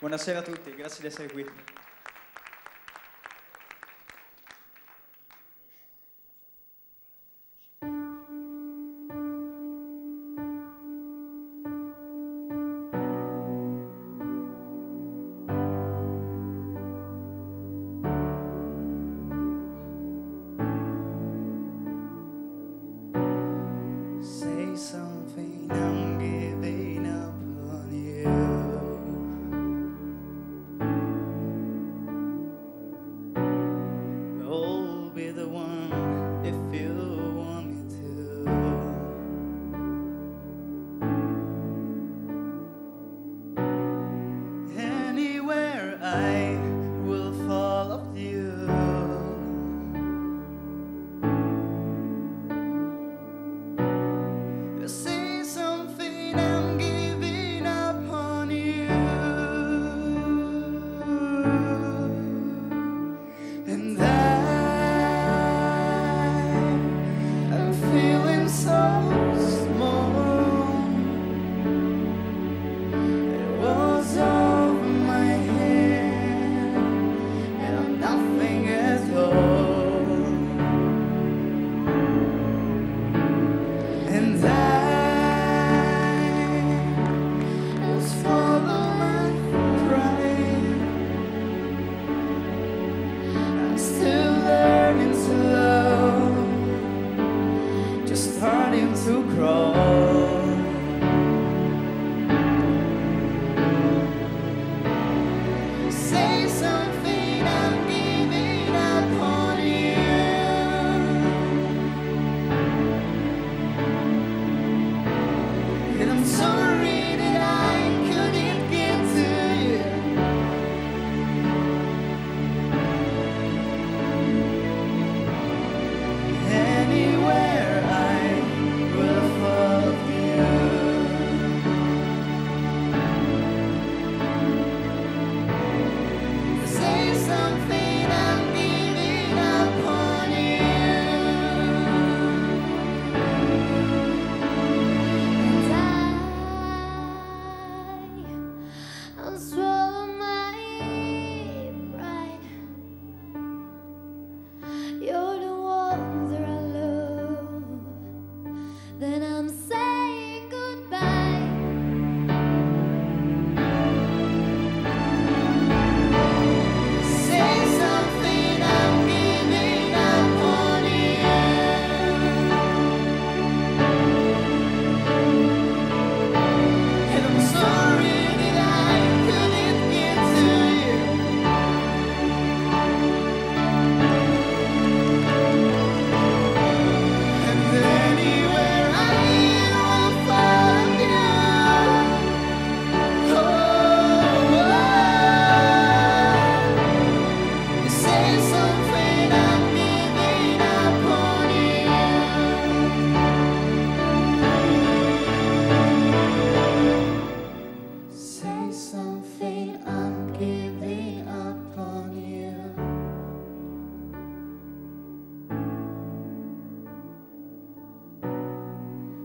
Buonasera a tutti, grazie di essere qui.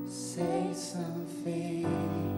Say something.